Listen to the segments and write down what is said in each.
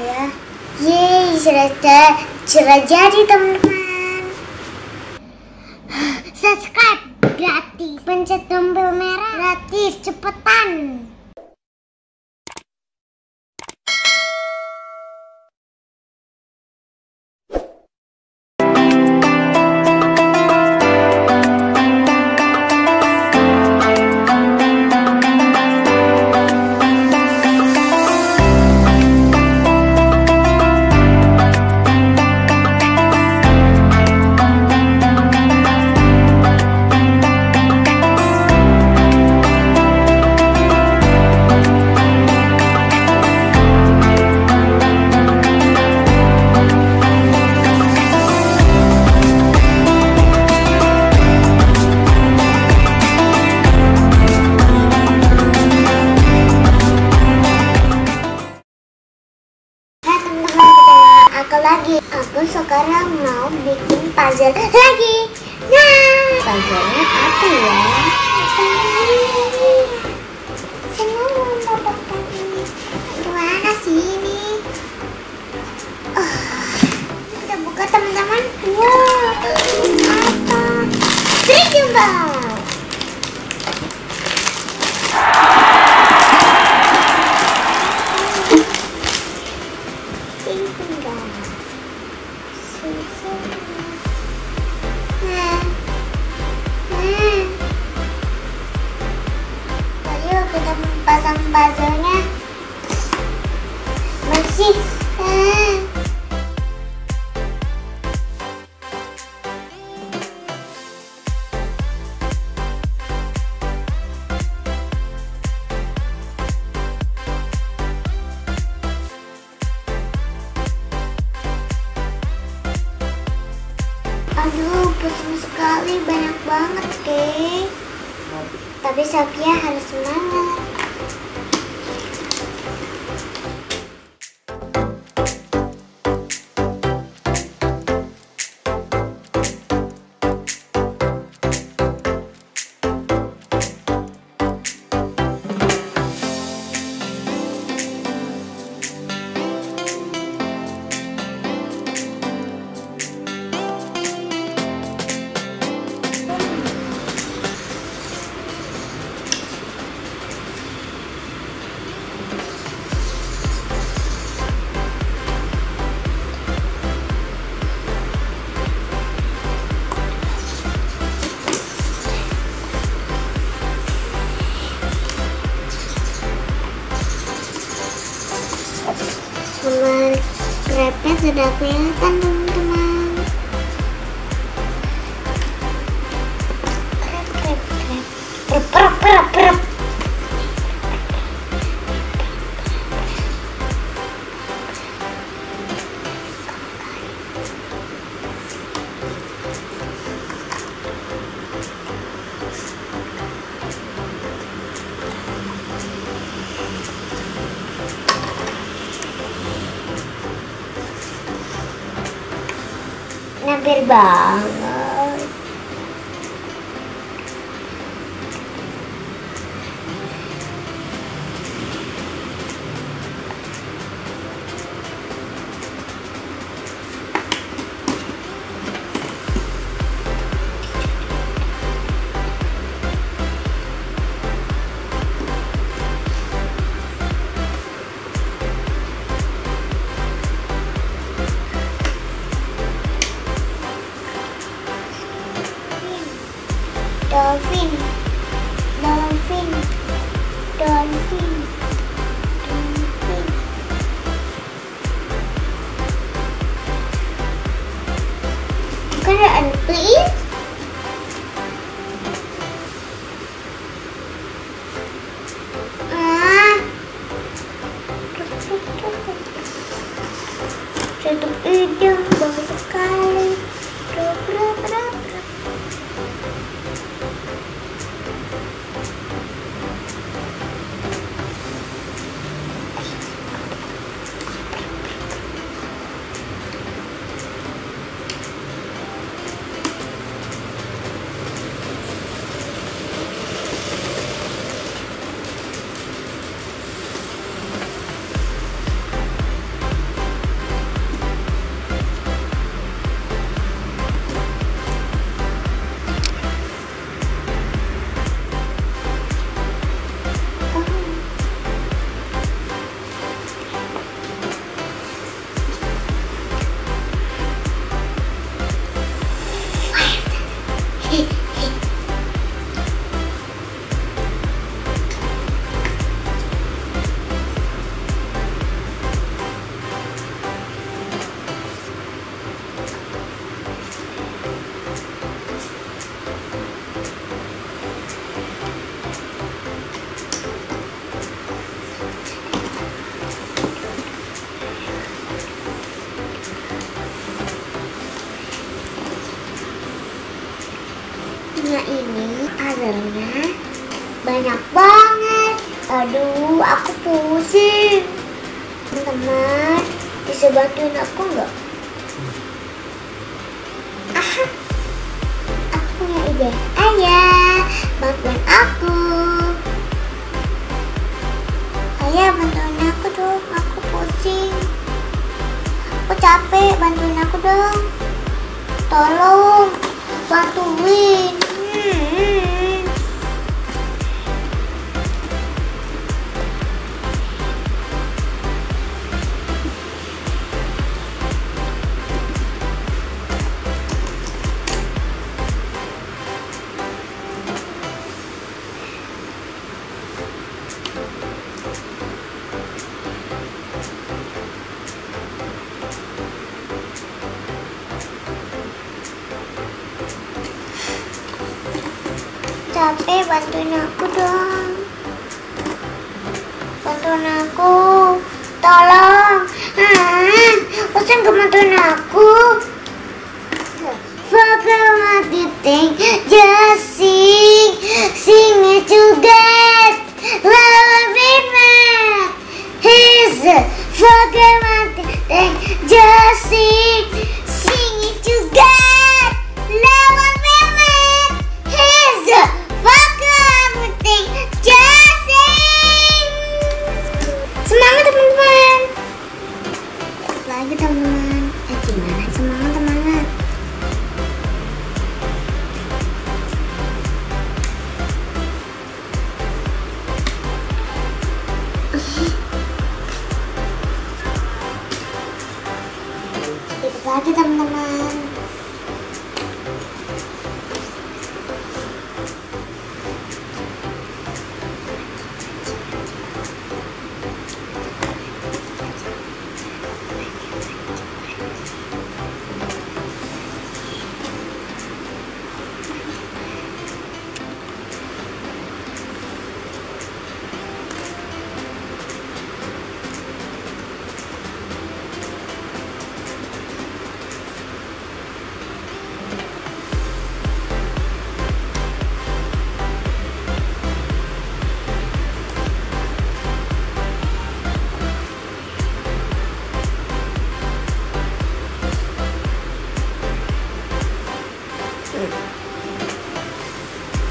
ya. Yeay, sudah jadi teman-teman. Subscribe gratis, pencet tombol merah gratis, cepetan. Aku sekarang mau bikin puzzle lagi. Nah, puzzle-nya apa ya? Senang mendapatkan ini. Gimana sih ini? Oh, kita buka teman-teman. Wow, ini apa? Tritium ball. Pasang puzzle-nya bersih. Aduh, pusing sekali, banyak banget deh. Tapi Safia harus semangat. Grabnya sudah kelihatan teman-teman. Grab. Hampir banget. Dolphin. Keren, please. Tutup hidung, bagus sekali. karena banyak banget. Aduh, aku pusing. Teman-teman, bisa bantuin aku nggak? Aha, aku punya ide. Ayah, bantuin aku. Ayah, bantuin aku dong. Aku pusing. Aku capek. Bantuin aku dong. Tolong, bantuin. Capek, bantuin aku dong. Bantuin aku, tolong. Bosan gak bantuin aku. Bakal mati ting, just sing, sing it to death. Love it man, he's a fucking mati ting, just sing, sing it to death. Love it. Lagi teman-teman,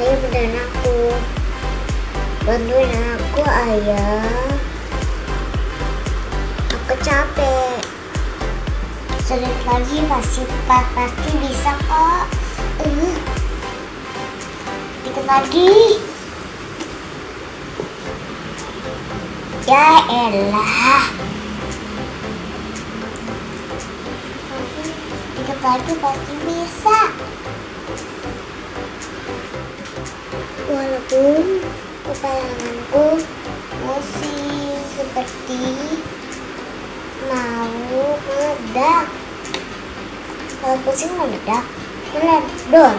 ayo bantuin aku. Bantuin aku, ayah. Aku capek. Sulit lagi, pasti bisa kok. Dikit lagi. Ya elah. Dikit lagi pasti bisa. Walaupun kepalanganku masih seperti mau meledak. Kalau pusing meledak, meledor.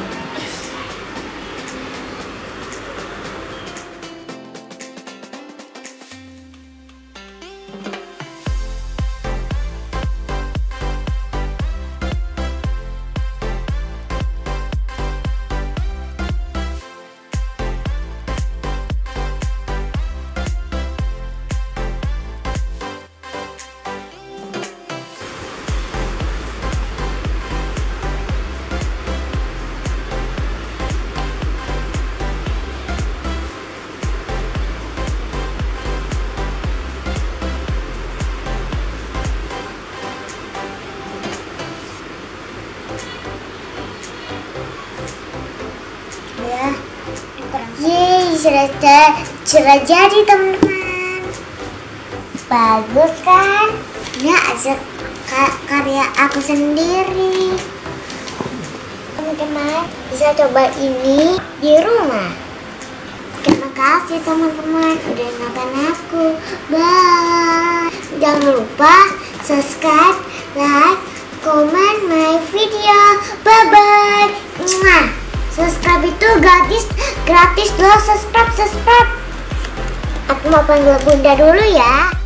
Yeay, sudah jadi teman-teman. Bagus kan? Ini hasil karya aku sendiri. Teman-teman bisa coba ini di rumah. Terima kasih teman-teman udah nonton aku. Bye. Jangan lupa subscribe, like, comment my video. Bye-bye. Subscribe itu gratis loh, subscribe. Aku mau panggil bunda dulu ya.